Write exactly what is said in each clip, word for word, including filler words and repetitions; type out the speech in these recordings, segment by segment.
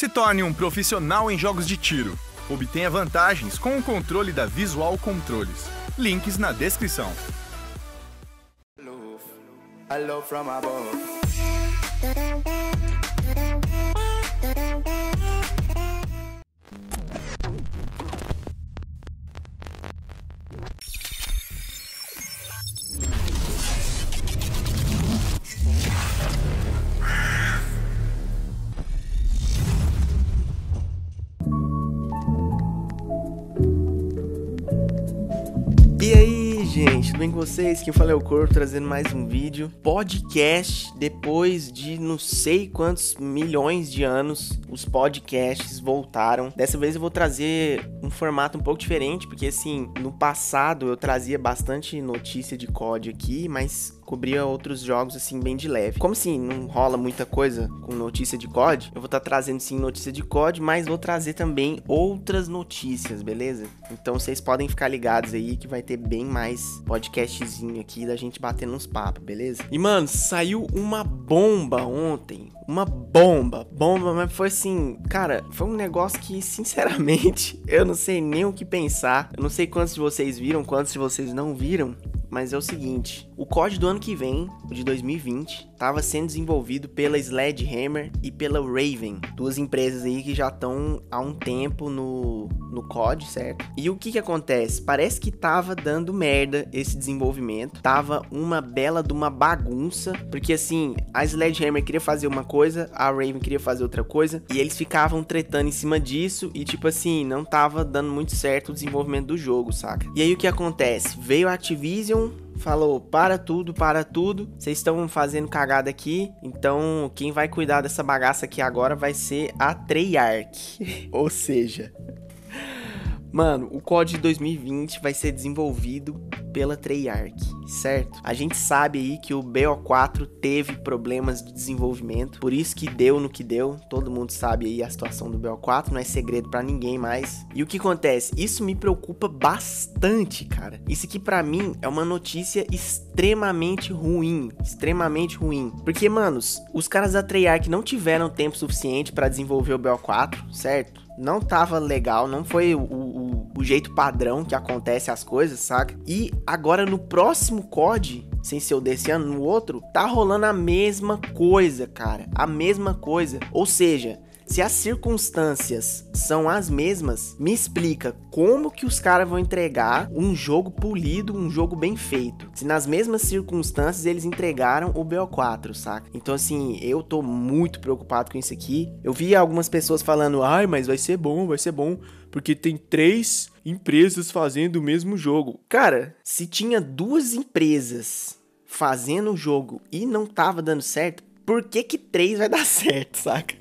Se torne um profissional em jogos de tiro. Obtenha vantagens com o controle da Visual Controles. Links na descrição. E aí, gente, tudo bem com vocês? Quem fala é o Corvo, trazendo mais um vídeo. Podcast, depois de não sei quantos milhões de anos, os podcasts voltaram. Dessa vez eu vou trazer um formato um pouco diferente, porque assim, no passado eu trazia bastante notícia de C O D aqui, mas cobria outros jogos, assim, bem de leve. Como, assim, não rola muita coisa com notícia de C O D, eu vou estar tá trazendo, sim, notícia de C O D, mas vou trazer também outras notícias, beleza? Então, vocês podem ficar ligados aí, que vai ter bem mais podcastzinho aqui da gente batendo uns papos, beleza? E, mano, saiu uma bomba ontem. Uma bomba, bomba, mas foi assim, cara, foi um negócio que, sinceramente, eu não sei nem o que pensar. Eu não sei quantos de vocês viram, quantos de vocês não viram. Mas é o seguinte, o C O D do ano que vem, de dois mil e vinte, estava sendo desenvolvido pela Sledgehammer e pela Raven, duas empresas aí que já estão há um tempo no, no C O D, certo? E o que que acontece? Parece que tava dando merda esse desenvolvimento, tava uma bela de uma bagunça, porque assim, a Sledgehammer queria fazer uma coisa, a Raven queria fazer outra coisa, e eles ficavam tretando em cima disso, e tipo assim, não tava dando muito certo o desenvolvimento do jogo, saca? E aí o que acontece? Veio a Activision, falou, para tudo, para tudo, vocês estão fazendo cagada aqui, então quem vai cuidar dessa bagaça aqui agora vai ser a Treyarch. Ou seja, mano, o C O D de dois mil e vinte vai ser desenvolvido pela Treyarch, certo? A gente sabe aí que o B O quatro teve problemas de desenvolvimento, por isso que deu no que deu, todo mundo sabe aí a situação do B O quatro, não é segredo pra ninguém mais. E o que acontece? Isso me preocupa bastante, cara. Isso aqui pra mim é uma notícia extremamente ruim, extremamente ruim. Porque, manos, os caras da Treyarch não tiveram tempo suficiente pra desenvolver o B O quatro, certo? Não tava legal, não foi o, o, o jeito padrão que acontece as coisas, saca? E agora no próximo C O D, sem ser o desse ano, no outro, tá rolando a mesma coisa, cara. A mesma coisa. Ou seja, se as circunstâncias são as mesmas, me explica como que os caras vão entregar um jogo polido, um jogo bem feito. Se nas mesmas circunstâncias eles entregaram o B O quatro, saca? Então assim, eu tô muito preocupado com isso aqui. Eu vi algumas pessoas falando, ai, mas vai ser bom, vai ser bom, porque tem três empresas fazendo o mesmo jogo. Cara, se tinha duas empresas fazendo o jogo e não tava dando certo, por que que três vai dar certo, saca?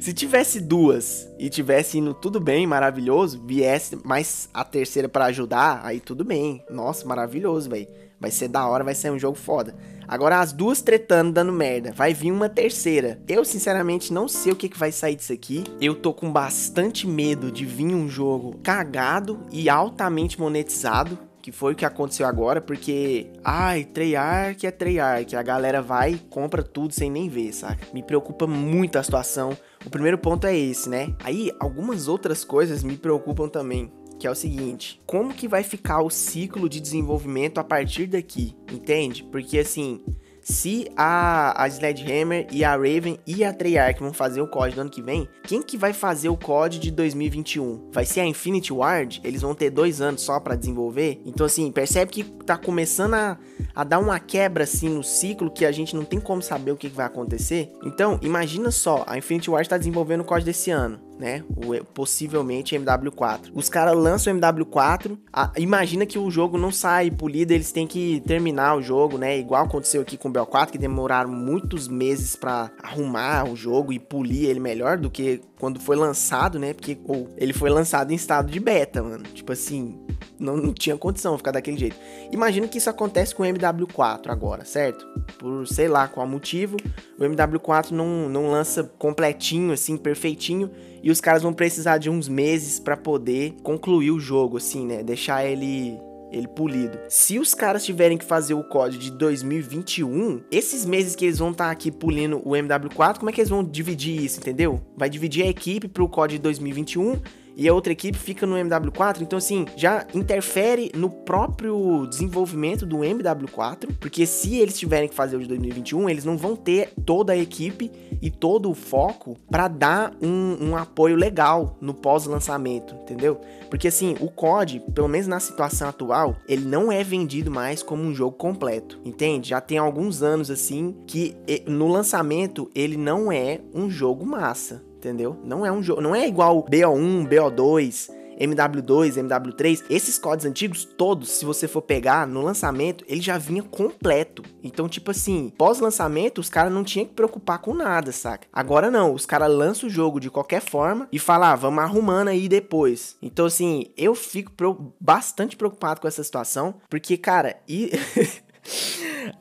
Se tivesse duas e tivesse indo tudo bem, maravilhoso, viesse mais a terceira pra ajudar, aí tudo bem. Nossa, maravilhoso, velho. Vai ser da hora, vai ser um jogo foda. Agora as duas tretando, dando merda. Vai vir uma terceira. Eu, sinceramente, não sei o que que vai sair disso aqui. Eu tô com bastante medo de vir um jogo cagado e altamente monetizado, que foi o que aconteceu agora, porque, ai, Treyarch é Treyarch, a galera vai e compra tudo sem nem ver, saca? Me preocupa muito a situação. O primeiro ponto é esse, né? Aí, algumas outras coisas me preocupam também, que é o seguinte, como que vai ficar o ciclo de desenvolvimento a partir daqui, entende? Porque, assim, se a, a Sledgehammer e a Raven e a Treyarch vão fazer o C O D do ano que vem, quem que vai fazer o C O D de dois mil e vinte e um? Vai ser a Infinity Ward? Eles vão ter dois anos só pra desenvolver? Então assim, percebe que tá começando a, a dar uma quebra assim no ciclo, que a gente não tem como saber o que, que vai acontecer. Então, imagina só, a Infinity Ward tá desenvolvendo o C O D desse ano, né? O, possivelmente M W quatro. Os caras lançam o M W quatro, a, imagina que o jogo não sai polido, eles têm que terminar o jogo, né? Igual aconteceu aqui com o B O quatro, que demoraram muitos meses pra arrumar o jogo e polir ele melhor do que quando foi lançado, né? Porque ou, ele foi lançado em estado de beta, mano. Tipo assim, não, não tinha condição ficar daquele jeito. Imagina que isso acontece com o M W quatro agora, certo? Por sei lá qual motivo, o M W quatro não, não lança completinho, assim, perfeitinho, e os caras vão precisar de uns meses pra poder concluir o jogo, assim, né? Deixar ele ele polido. Se os caras tiverem que fazer o código de dois mil e vinte e um, esses meses que eles vão estar tá aqui pulindo o M W quatro, como é que eles vão dividir isso, entendeu? Vai dividir a equipe pro código de dois mil e vinte e um e a outra equipe fica no M W quatro, então assim, já interfere no próprio desenvolvimento do M W quatro, porque se eles tiverem que fazer o de dois mil e vinte e um, eles não vão ter toda a equipe e todo o foco para dar um, um apoio legal no pós-lançamento, entendeu? Porque assim, o C O D, pelo menos na situação atual, ele não é vendido mais como um jogo completo, entende? Já tem alguns anos assim, que no lançamento ele não é um jogo massa, entendeu? Não é um jogo, não é igual B O um, B O dois, M W dois, M W três, esses códigos antigos todos, se você for pegar no lançamento, ele já vinha completo. Então, tipo assim, pós-lançamento, os caras não tinham que preocupar com nada, saca? Agora não, os caras lançam o jogo de qualquer forma e falam, ah, vamos arrumando aí depois. Então, assim, eu fico bastante preocupado com essa situação, porque, cara, e...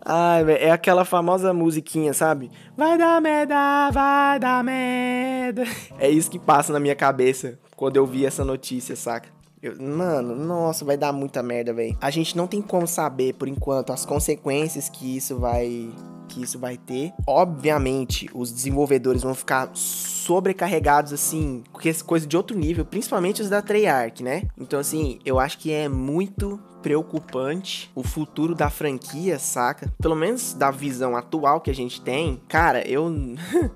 Ai, velho, é aquela famosa musiquinha, sabe? Vai dar merda, vai dar merda. É isso que passa na minha cabeça quando eu vi essa notícia, saca? Eu, mano, nossa, vai dar muita merda, velho. A gente não tem como saber, por enquanto, as consequências que isso vai... que isso vai ter. Obviamente, os desenvolvedores vão ficar sobrecarregados, assim, com coisa de outro nível, principalmente os da Treyarch, né? Então, assim, eu acho que é muito preocupante o futuro da franquia, saca? Pelo menos da visão atual que a gente tem, cara, eu,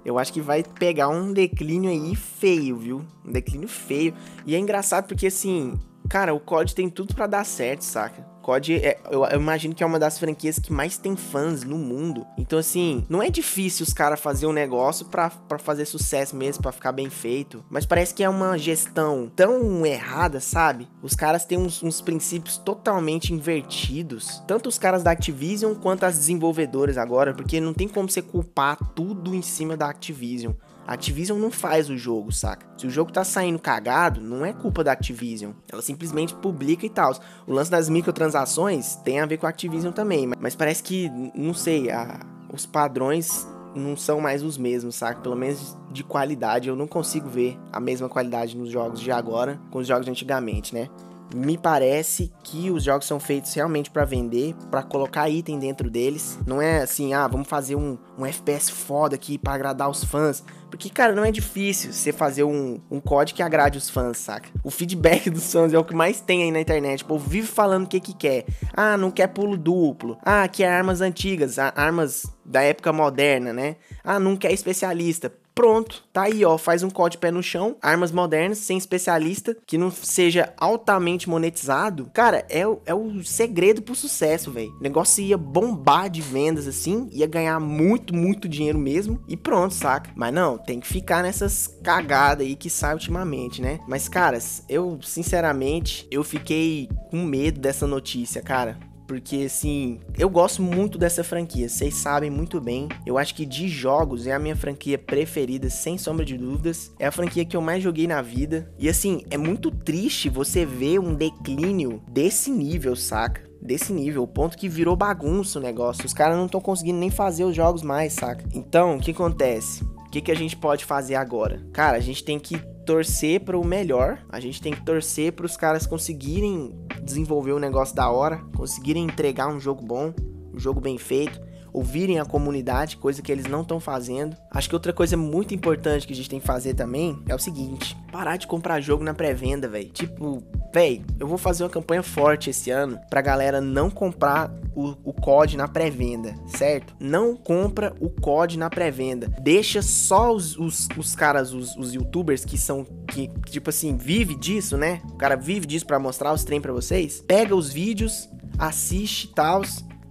eu acho que vai pegar um declínio aí feio, viu? Um declínio feio. E é engraçado porque, assim, cara, o C O D tem tudo pra dar certo, saca? C O D, é, eu, eu imagino que é uma das franquias que mais tem fãs no mundo. Então, assim, não é difícil os caras fazer um negócio pra, pra fazer sucesso mesmo, pra ficar bem feito. Mas parece que é uma gestão tão errada, sabe? Os caras têm uns, uns princípios totalmente invertidos. Tanto os caras da Activision quanto as desenvolvedoras agora, porque não tem como você culpar tudo em cima da Activision. A Activision não faz o jogo, saca? Se o jogo tá saindo cagado, não é culpa da Activision. Ela simplesmente publica e tal. O lance das microtransações tem a ver com a Activision também. Mas parece que, não sei, a, os padrões não são mais os mesmos, saca? Pelo menos de qualidade, eu não consigo ver a mesma qualidade nos jogos de agora com os jogos de antigamente, né? Me parece que os jogos são feitos realmente pra vender, pra colocar item dentro deles. Não é assim, ah, vamos fazer um, um F P S foda aqui pra agradar os fãs. Porque, cara, não é difícil você fazer um, um C O D que agrade os fãs, saca? O feedback dos fãs é o que mais tem aí na internet. O povo vive falando o que que quer. Ah, não quer pulo duplo. Ah, quer armas antigas, armas da época moderna, né? Ah, não quer especialista. Pronto, tá aí, ó, faz um código pé no chão, armas modernas, sem especialista, que não seja altamente monetizado. Cara, é o, é o segredo pro sucesso, velho. O negócio ia bombar de vendas, assim, ia ganhar muito, muito dinheiro mesmo, e pronto, saca? Mas não, tem que ficar nessas cagadas aí que sai ultimamente, né? Mas, caras, eu, sinceramente, eu fiquei com medo dessa notícia, cara. Porque, assim, eu gosto muito dessa franquia, vocês sabem muito bem. Eu acho que de jogos é a minha franquia preferida, sem sombra de dúvidas. É a franquia que eu mais joguei na vida. E, assim, é muito triste você ver um declínio desse nível, saca? Desse nível, o ponto que virou bagunça o negócio. Os caras não estão conseguindo nem fazer os jogos mais, saca? Então, o que acontece? O que, que a gente pode fazer agora? Cara, a gente tem que torcer para o melhor. A gente tem que torcer para os caras conseguirem desenvolver um negócio da hora, conseguirem entregar um jogo bom, um jogo bem feito, ouvirem a comunidade, coisa que eles não estão fazendo. Acho que outra coisa muito importante que a gente tem que fazer também é o seguinte, parar de comprar jogo na pré-venda, velho. Tipo, velho, eu vou fazer uma campanha forte esse ano pra galera não comprar o, o C O D na pré-venda, certo? Não compra o C O D na pré-venda. Deixa só os, os, os caras, os, os youtubers que são, que, que tipo assim, vive disso, né? O cara vive disso pra mostrar os trem pra vocês. Pega os vídeos, assiste e tal,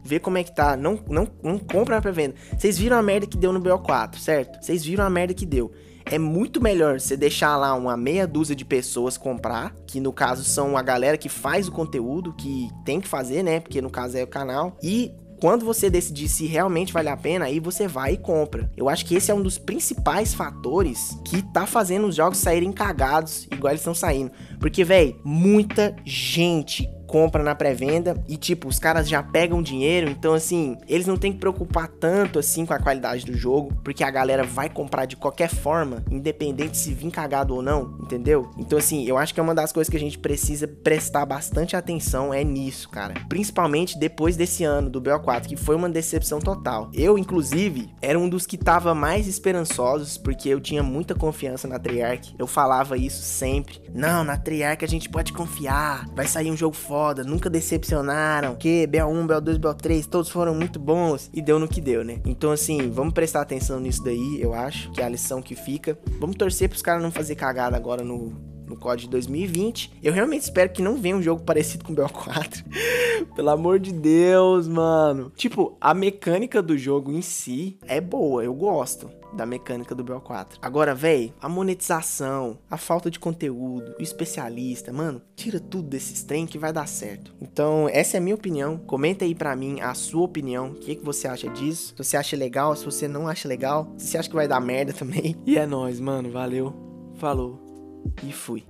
vê como é que tá, não, não, não compra na pré-venda. Vocês viram a merda que deu no B O quatro, certo? Vocês viram a merda que deu. É muito melhor você deixar lá uma meia dúzia de pessoas comprar, que no caso são a galera que faz o conteúdo, que tem que fazer, né? Porque no caso é o canal. E quando você decidir se realmente vale a pena, aí você vai e compra. Eu acho que esse é um dos principais fatores que tá fazendo os jogos saírem cagados, igual eles estão saindo. Porque, velho, muita gente compra na pré-venda e, tipo, os caras já pegam dinheiro, então, assim, eles não tem que preocupar tanto, assim, com a qualidade do jogo, porque a galera vai comprar de qualquer forma, independente se vir cagado ou não, entendeu? Então, assim, eu acho que é uma das coisas que a gente precisa prestar bastante atenção é nisso, cara. Principalmente depois desse ano do B O quatro, que foi uma decepção total. Eu, inclusive, era um dos que tava mais esperançosos, porque eu tinha muita confiança na Treyarch. Eu falava isso sempre. Não, na Treyarch a gente pode confiar, vai sair um jogo foda, nunca decepcionaram, que B O um, B O dois, B O três, todos foram muito bons, e deu no que deu, né? Então, assim, vamos prestar atenção nisso daí, eu acho, que é a lição que fica. Vamos torcer pros caras não fazer cagada agora no... no C O D de dois mil e vinte, eu realmente espero que não venha um jogo parecido com o B O quatro. Pelo amor de Deus, mano. Tipo, a mecânica do jogo em si é boa, eu gosto da mecânica do B O quatro. Agora, véi, a monetização, a falta de conteúdo, o especialista, mano, tira tudo desses trem que vai dar certo. Então, essa é a minha opinião. Comenta aí pra mim a sua opinião, o que, que você acha disso, se você acha legal, se você não acha legal, se você acha que vai dar merda também. E é nóis, mano, valeu, falou. E fui.